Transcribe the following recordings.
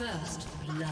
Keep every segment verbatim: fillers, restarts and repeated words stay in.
First blood.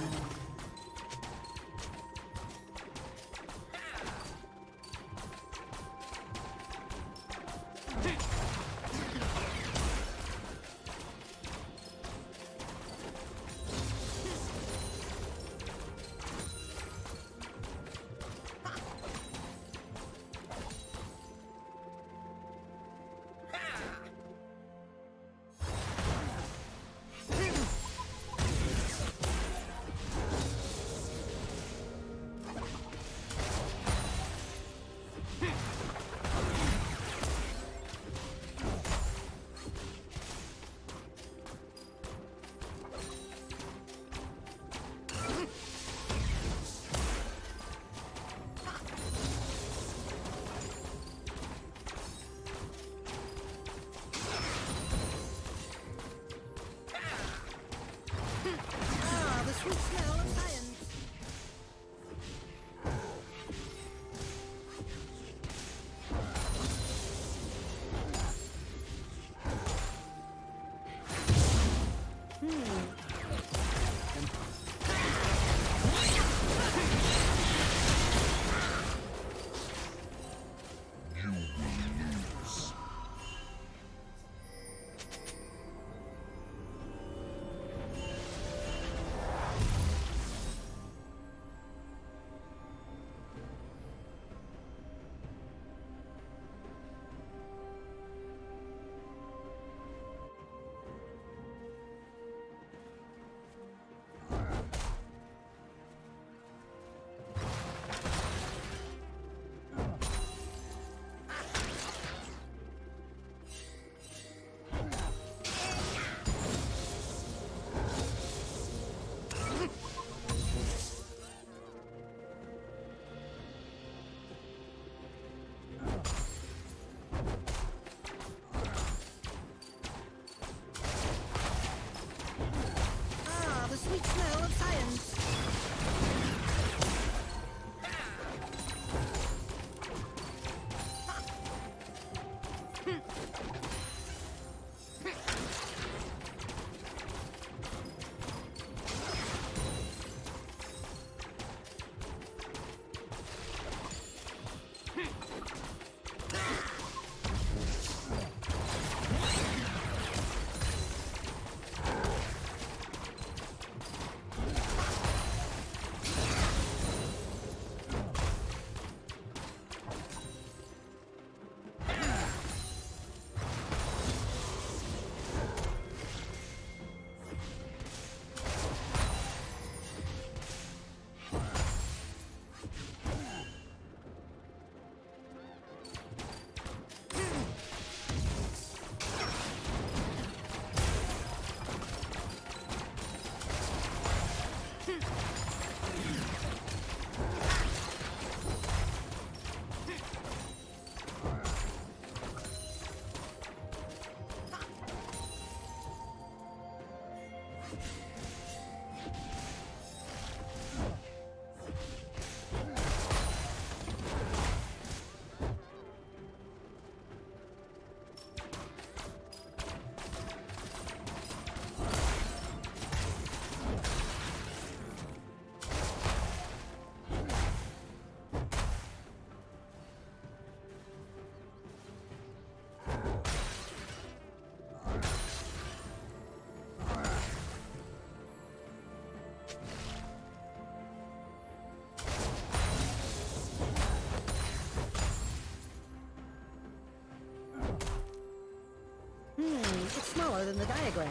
Smaller than the diagram.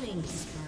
Killing spree.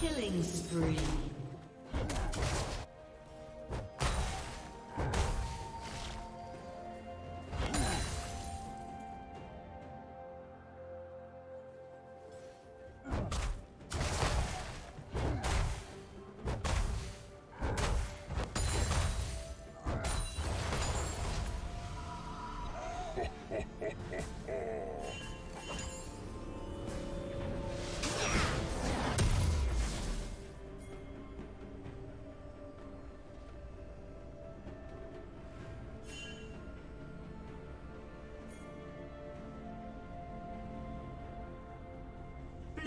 Killing spree.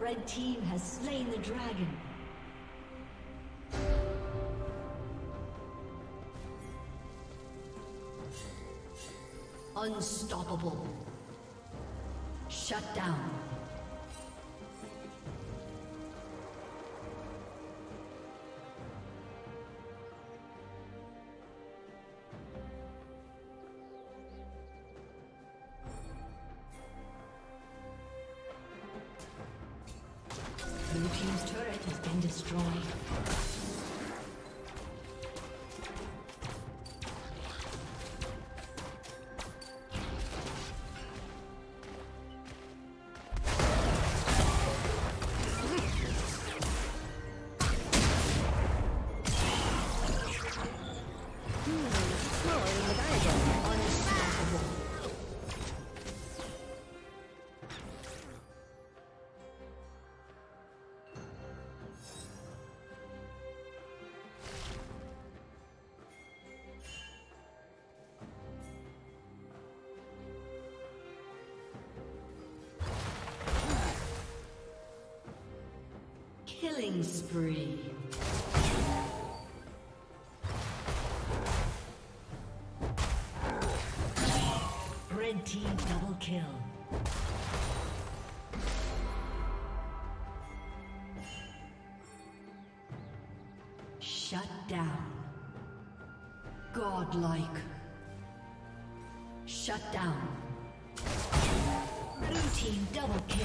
Red team has slain the dragon. Unstoppable. Shut down. Blue team's turret has been destroyed. Killing spree. Red team double kill. Shut down. Godlike. Shut down. Blue team double kill.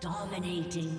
Dominating.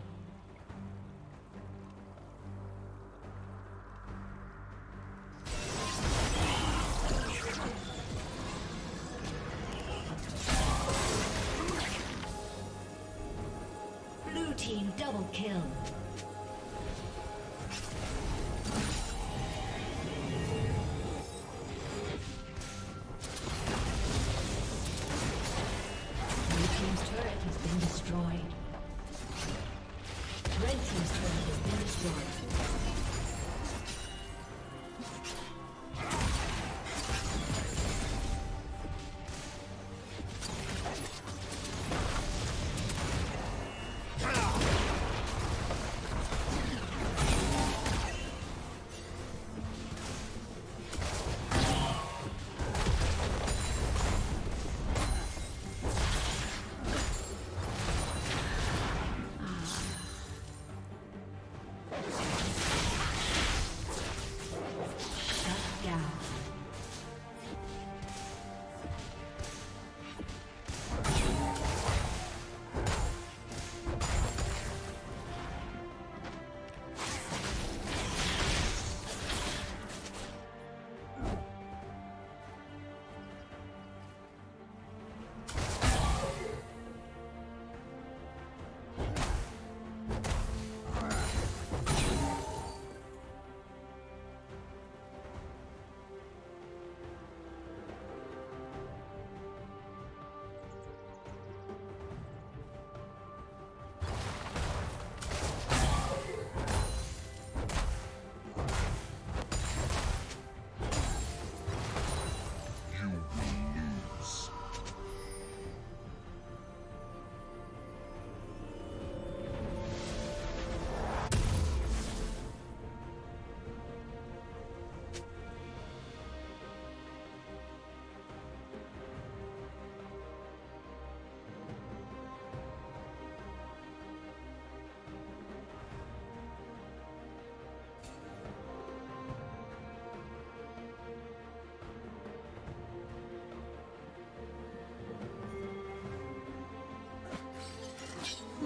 Blue team double kill.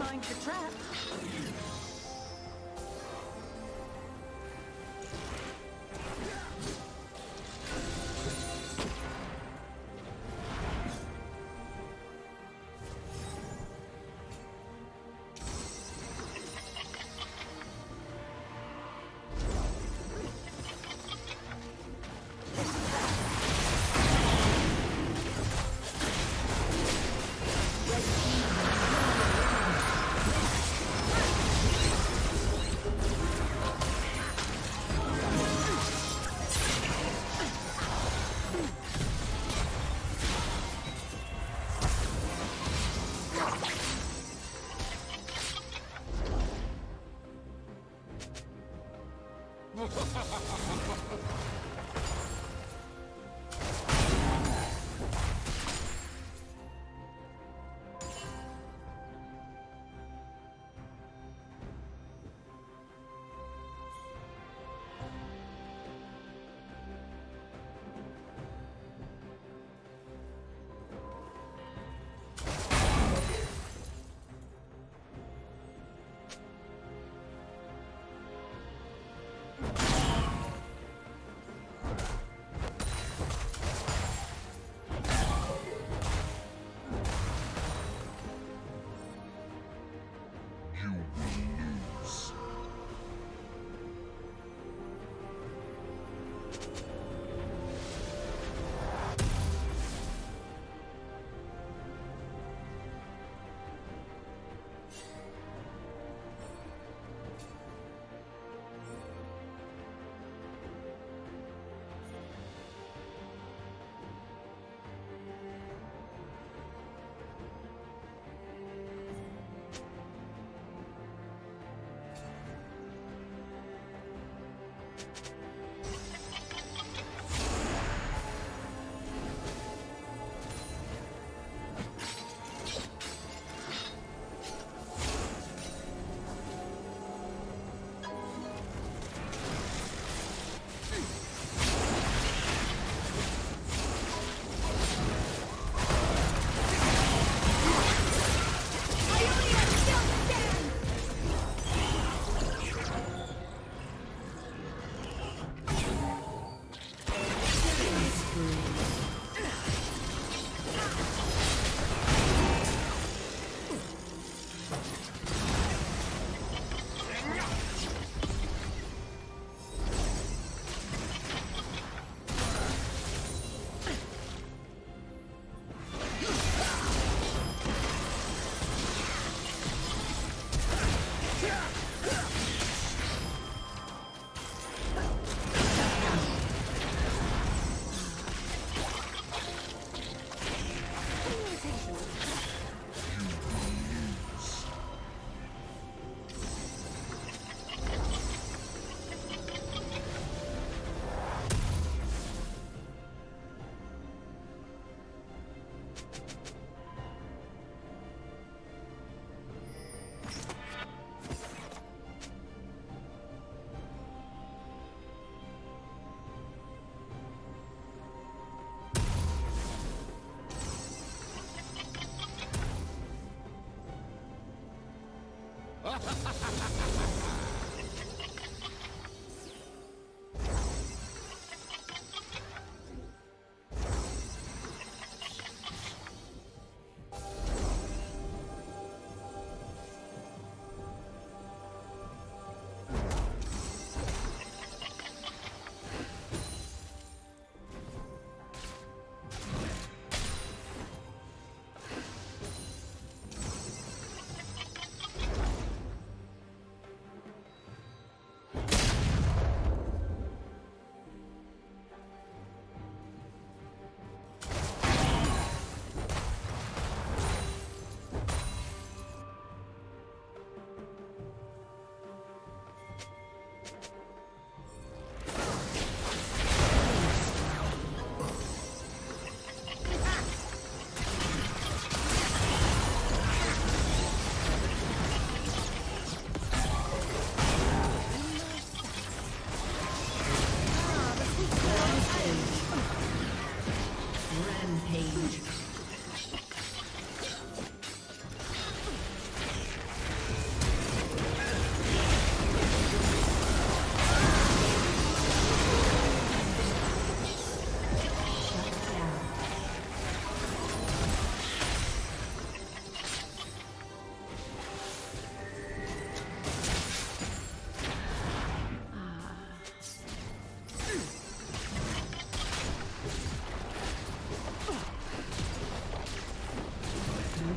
mind the trap.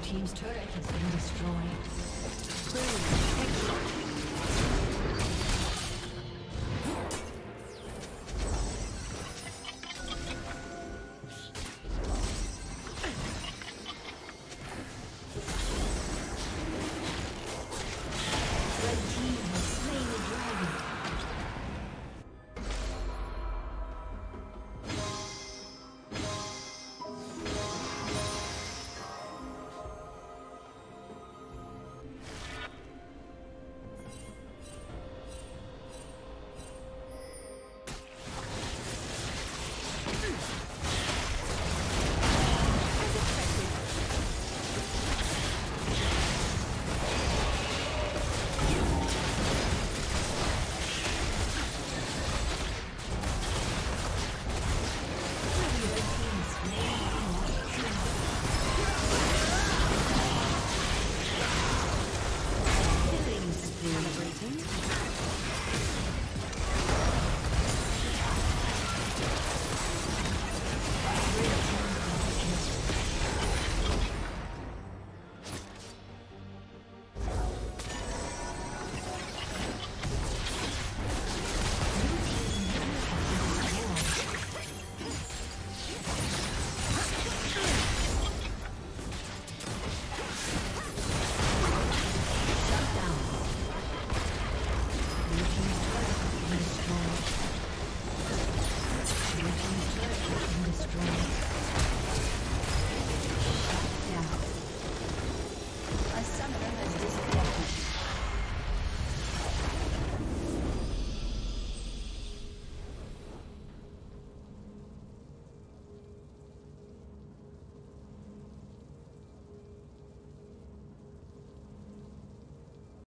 team's turret has been destroyed. Please.